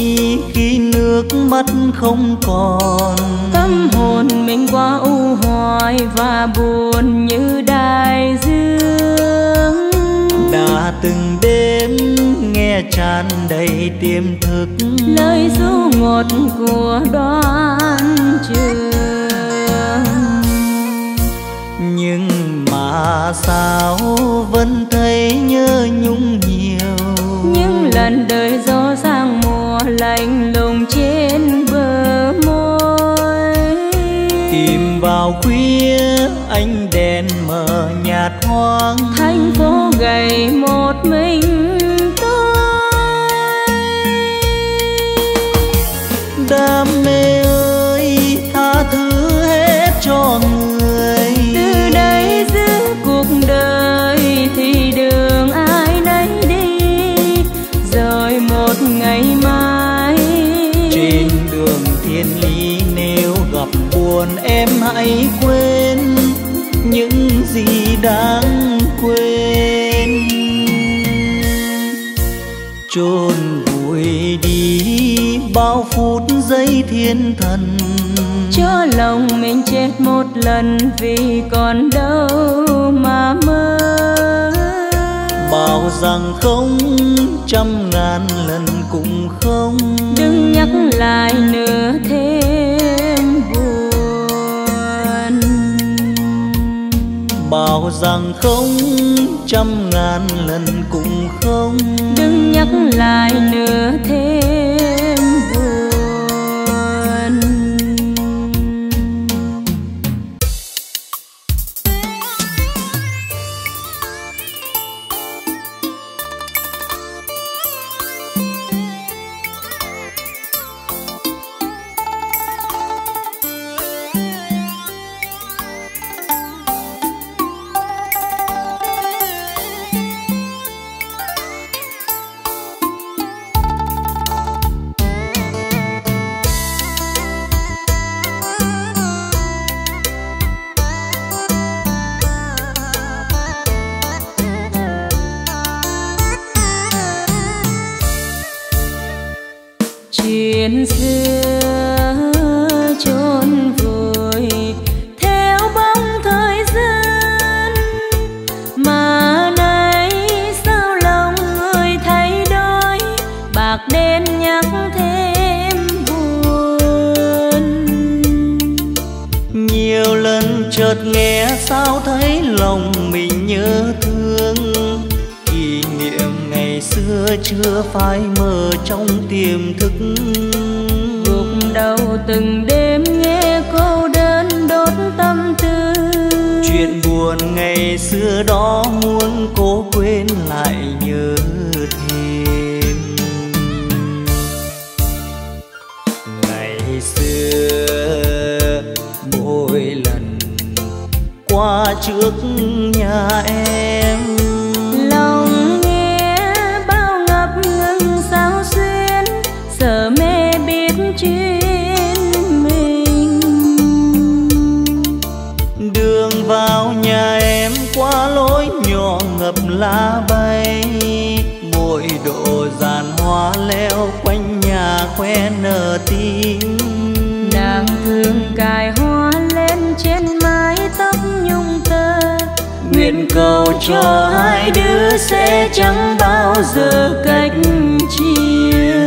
khi nước mắt không còn, tâm hồn mình quá u hoài và buồn như đại dương. Đã từng đêm nghe tràn đầy tiềm thức lời ru ngọt của đoan trường, nhưng mà sao vẫn thấy nhớ nhung nhiều những lần đời gió sang mùa lạnh lùng trên bờ môi. Tìm vào khuya ánh đèn mờ nhạt hoang, thành phố gầy một mình tôi. Đam mê ơi tha thứ hết cho người, từ đây giữa cuộc đời thì đường ai nấy đi. Rồi một ngày mai trên đường thiên lý, nếu gặp buồn em hãy quên những gì đáng quên. Chôn vùi đi bao phút giây thiên thần, cho lòng mình chết một lần vì còn đâu mà mơ. Bảo rằng không trăm ngàn lần cũng không, đừng nhắc lại nữa thêm buồn. Bảo rằng không trăm ngàn lần cũng không, đừng nhắc lại nữa thêm buồn. Chuyện xưa chôn vùi theo bóng thời gian, mà nay sao lòng người thay đổi, bạc đen nhắc thêm buồn. Nhiều lần chợt nghe sao thấy lòng mình nhớ thương, kỷ niệm ngày xưa chưa phai mờ trong tiềm thức. Gục đầu từng đêm nghe cô đơn đốt tâm tư, chuyện buồn ngày xưa đó muốn cố quên lại nhớ thêm. Ngày xưa mỗi lần qua trước nhà em, lòng nghe bao ngập ngừng sao xuyên, giờ mê biết chuyến mình. Đường vào nhà em qua lối nhỏ ngập lá bay, bụi đổ dàn hoa leo quanh nhà khoe nở tím. Nàng thương cài hoa lên trên mái tóc nhung tơ, nguyện cầu cho hai đứa sẽ chẳng bao giờ cách chia.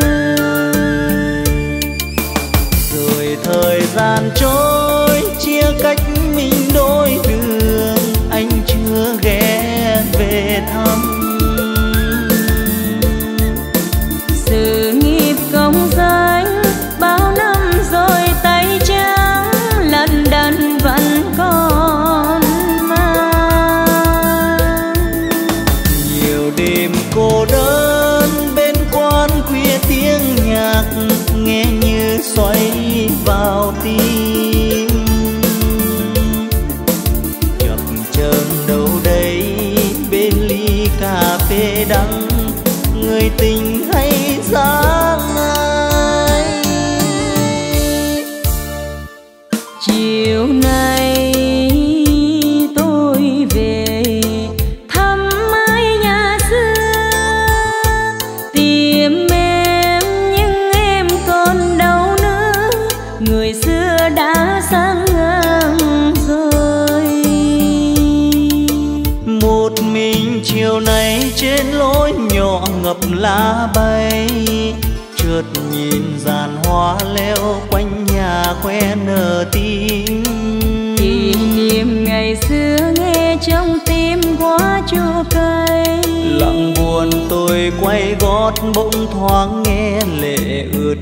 Rồi thời gian trôi chia cách mình đôi đường, anh chưa ghé về thăm. ngập lá bay, chợt nhìn dàn hoa leo quanh nhà khoe nở tim. Kỷ niệm ngày xưa nghe trong tim quá chua cay, lặng buồn tôi quay gót bỗng thoáng nghe lệ ướt.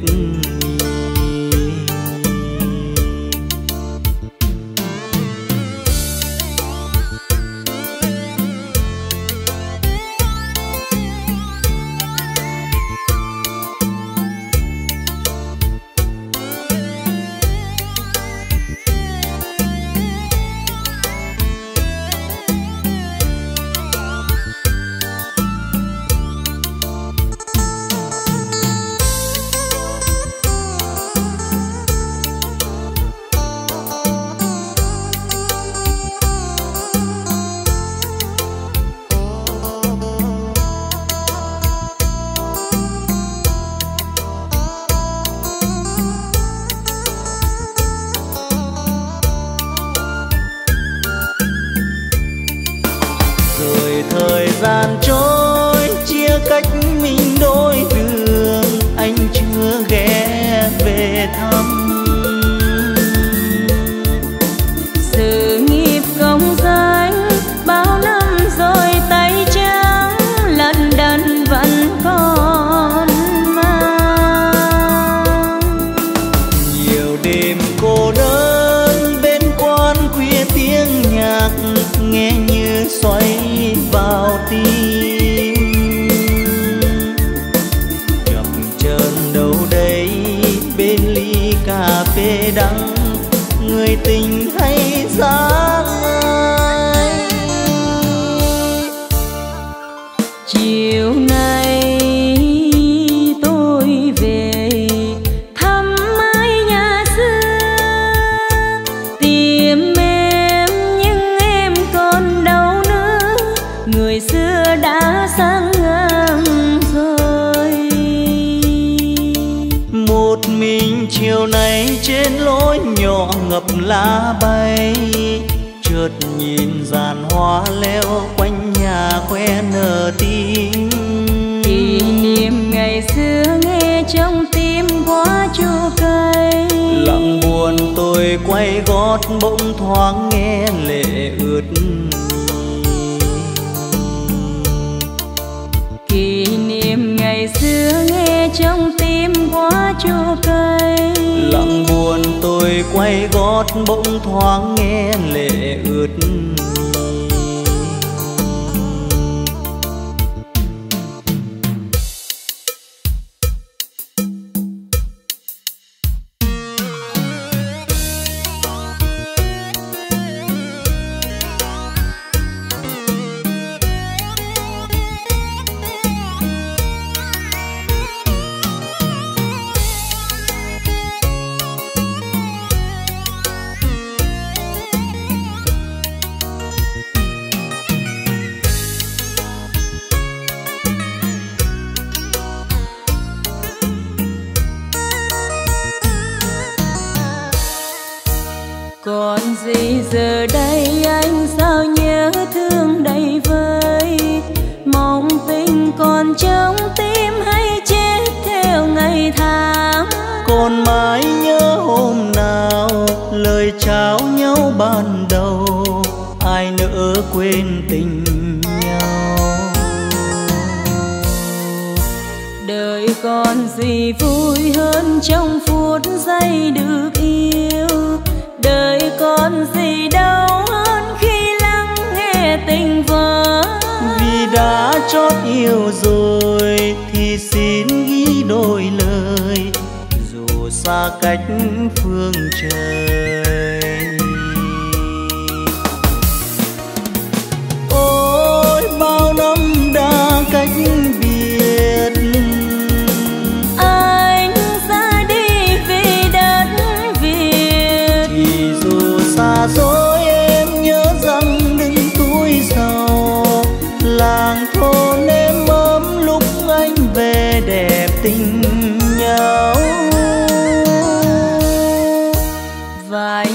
Vài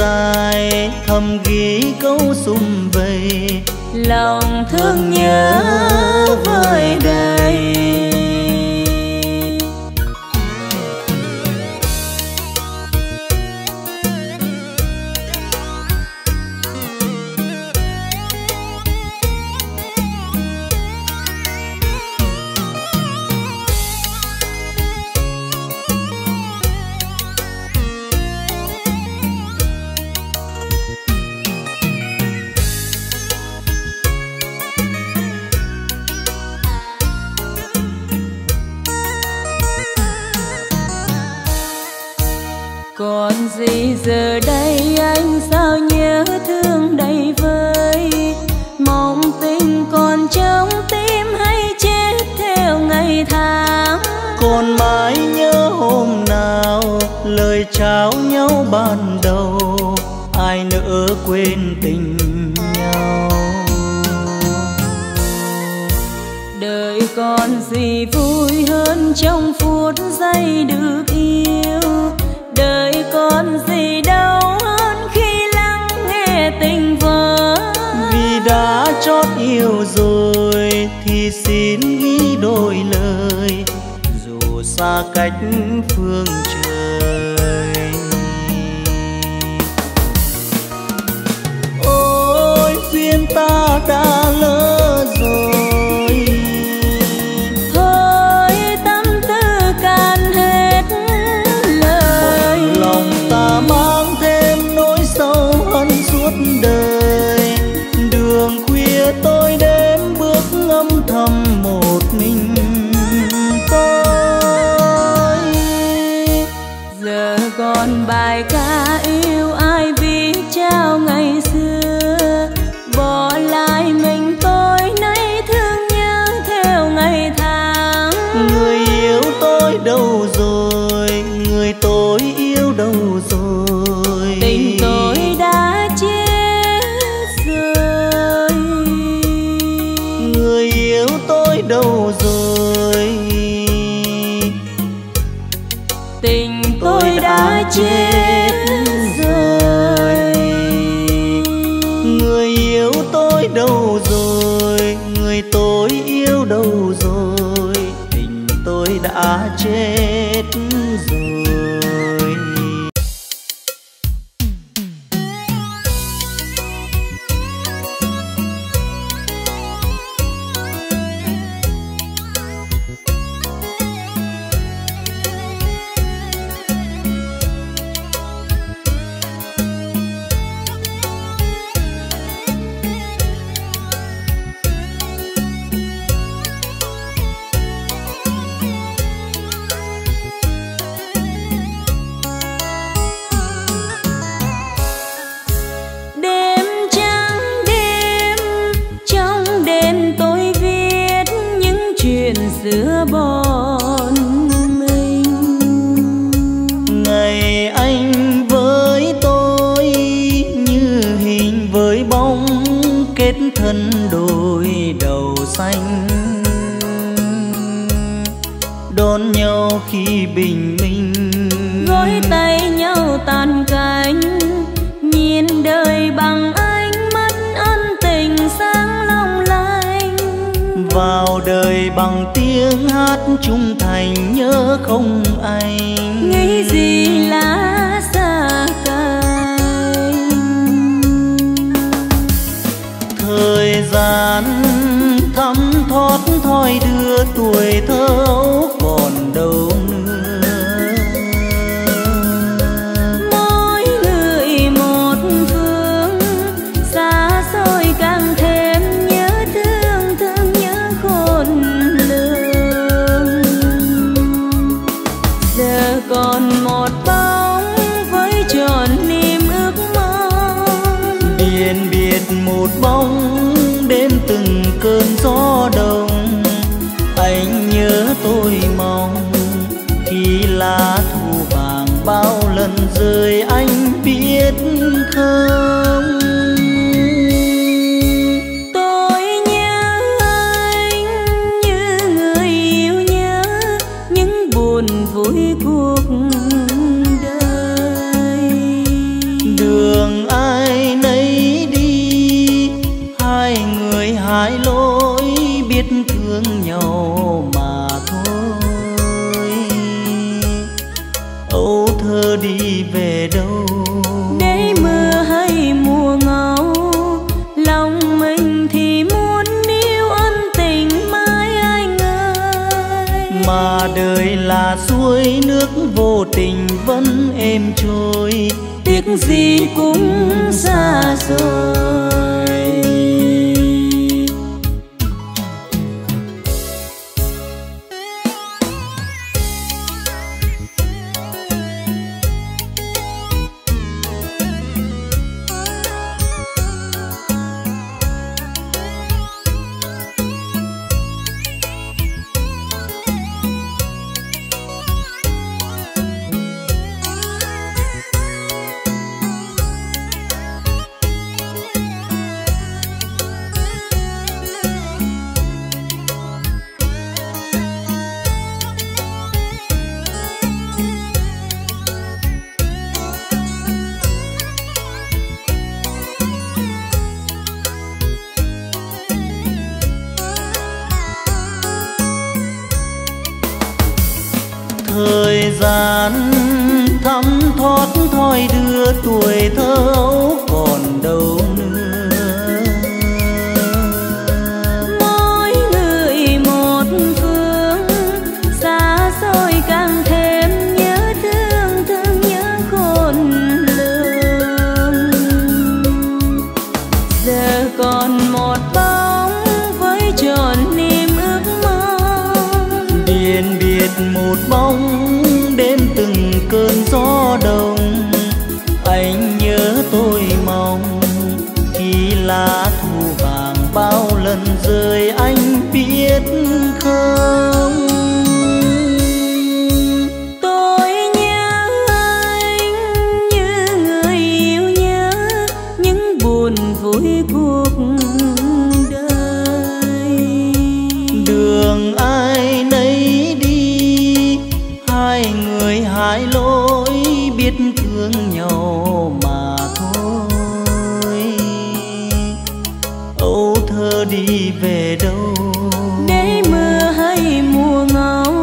dài thầm ghi câu sum vầy lòng thương nhớ vơi đầy. Còn gì giờ đây anh sao nhớ thương đầy vơi, mong tình còn trong tim hay chết theo ngày tháng. Còn mãi nhớ hôm nào lời trao nhau ban đầu, ai nỡ quên tình nhau. Đời còn gì vui hơn trong phút giây được yêu, đời còn gì đau hơn khi lắng nghe tình vỡ. Vì đã chót yêu rồi thì xin ghi đôi lời, dù xa cách phương trời. Ôi duyên ta đã lỡ rồi, mang thêm nỗi sâu hận suốt đời. Đường khuya tôi đêm bước ngâm thầm một mình tôi. Giờ còn bài ca yêu ai viết trao ngày xưa, bỏ lại mình tôi nay thương nhớ theo ngày tháng. Người yêu tôi đâu rồi, người tôi yêu đâu rồi, tình tôi đã chết rồi. Người yêu tôi đâu rồi, tình tôi, tôi đã, đã chết rồi. Người yêu tôi đâu rồi, người tôi yêu đâu rồi, tình tôi đã chết rồi. Đón nhau khi bình minh, gói tay nhau tàn cánh, nhìn đời bằng ánh mắt ân tình sáng long lanh. Vào đời bằng tiếng hát trung thành nhớ không anh, nghĩ gì lá xa cánh. Thời gian thấm thoát thoi đưa tuổi thơ còn đâu nữa, mỗi người một phương xa xôi càng thêm nhớ thương thương nhớ khôn lường. Giờ còn một bóng với tròn niềm ước mong, điền biệt một bóng đêm từng cơn gió đông. Anh nhớ tôi mong khi lá thu vàng bao lần rơi anh biết không. Tôi nhớ anh như người yêu nhớ những buồn vui cuộc đời. Đường vẫn êm trôi, tiếc gì cũng xa rời. Thời gian thấm thoát thôi đưa tuổi thơ còn đâu nữa, mỗi người một phương, xa xôi càng thêm nhớ thương, thương nhớ khôn lường. Giờ còn một bóng với tròn niềm ước mơ, điền biệt một bóng gió đông. Anh nhớ tôi mong khi lá thu vàng bao lần rơi, anh biết không? Tôi nhớ anh như người yêu nhớ những buồn vui cuộc đời. Đường ai nấy đi, hai người hai lối, thương nhau mà thôi. Âu thơ đi về đâu? Để mưa hay mùa ngâu,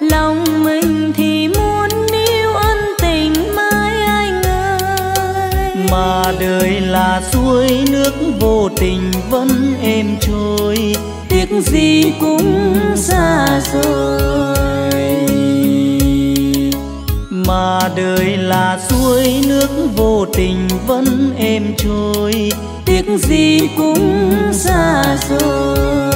lòng mình thì muốn níu ân tình mãi anh ơi. Mà đời là suối nước vô tình vẫn êm trôi, tiếc gì cũng xa rồi. Mà đời là suối nước vô tình vẫn êm trôi, tiếc gì cũng xa rồi.